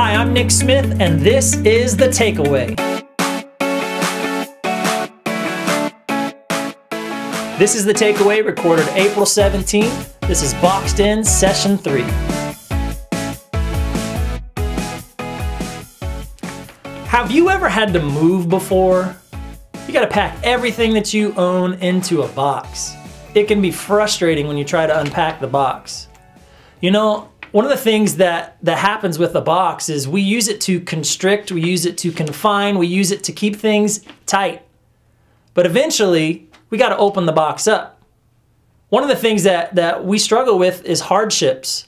Hi, I'm Nick Smith, and this is The Takeaway. This is The Takeaway, recorded April 17th. This is Boxed In, Session 3. Have you ever had to move before? You gotta pack everything that you own into a box. It can be frustrating when you try to unpack the box. You know, one of the things that happens with the box is we use it to constrict, we use it to confine, we use it to keep things tight. But eventually, we gotta open the box up. One of the things that we struggle with is hardships.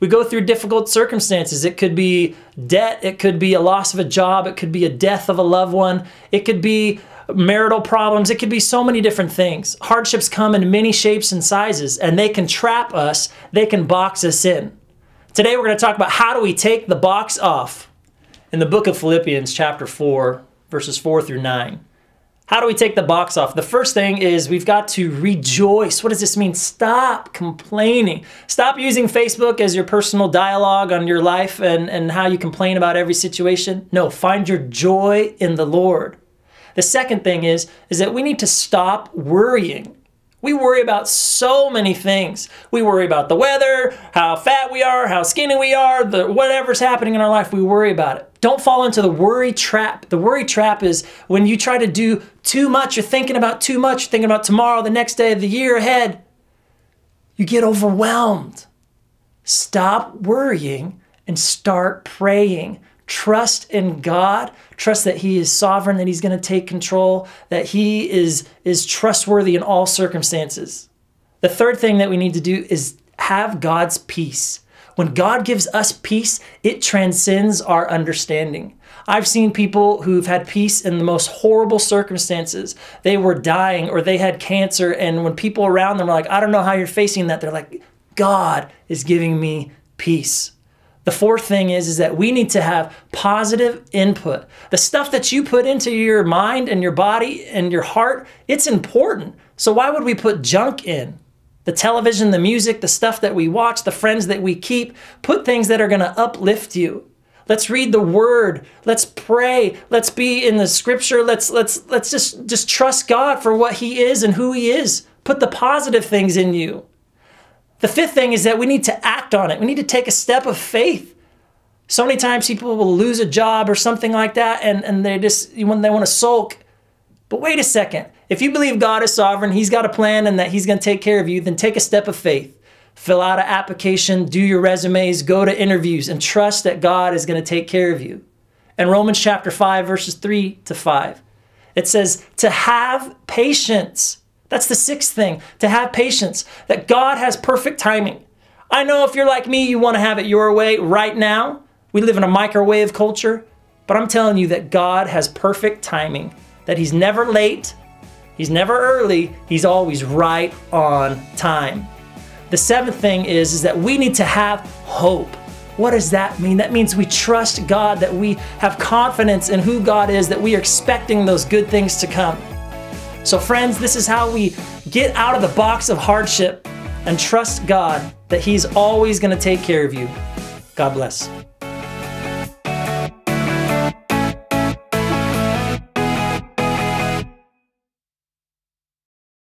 We go through difficult circumstances. It could be debt, it could be a loss of a job, it could be a death of a loved one, it could be marital problems, it could be so many different things. Hardships come in many shapes and sizes, and they can trap us, they can box us in. Today we're going to talk about how do we take the box off in the book of Philippians chapter 4, verses 4 through 9. How do we take the box off? The first thing is we've got to rejoice. What does this mean? Stop complaining. Stop using Facebook as your personal dialogue on your life and how you complain about every situation. No, find your joy in the Lord. The second thing is that we need to stop worrying. We worry about so many things. We worry about the weather, how fat we are, how skinny we are, whatever's happening in our life, we worry about it. Don't fall into the worry trap. The worry trap is when you try to do too much, you're thinking about too much, you're thinking about tomorrow, the next day, the year ahead. You get overwhelmed. Stop worrying and start praying. Trust in God. Trust that He is sovereign, that He's going to take control, that He is trustworthy in all circumstances. The third thing that we need to do is have God's peace. When God gives us peace, it transcends our understanding. I've seen people who've had peace in the most horrible circumstances. They were dying or they had cancer, and when people around them are like, I don't know how you're facing that, they're like, God is giving me peace. The fourth thing is that we need to have positive input. The stuff that you put into your mind and your body and your heart, it's important. So why would we put junk in? The television, the music, the stuff that we watch, the friends that we keep, put things that are going to uplift you. Let's read the Word. Let's pray. Let's be in the Scripture. Let's just trust God for what He is and who He is. Put the positive things in you. The fifth thing is that we need to act on it. We need to take a step of faith. So many times people will lose a job or something like that, and they want to sulk. But wait a second. If you believe God is sovereign, He's got a plan, and that He's going to take care of you, then take a step of faith. Fill out an application, do your resumes, go to interviews, and trust that God is going to take care of you. In Romans chapter 5, verses 3 to 5, it says, to have patience. That's the sixth thing, to have patience, that God has perfect timing. I know if you're like me, you want to have it your way right now. We live in a microwave culture, but I'm telling you that God has perfect timing, that He's never late, He's never early, He's always right on time. The seventh thing is that we need to have hope. What does that mean? That means we trust God, that we have confidence in who God is, that we are expecting those good things to come. So friends, this is how we get out of the box of hardship and trust God that He's always going to take care of you. God bless.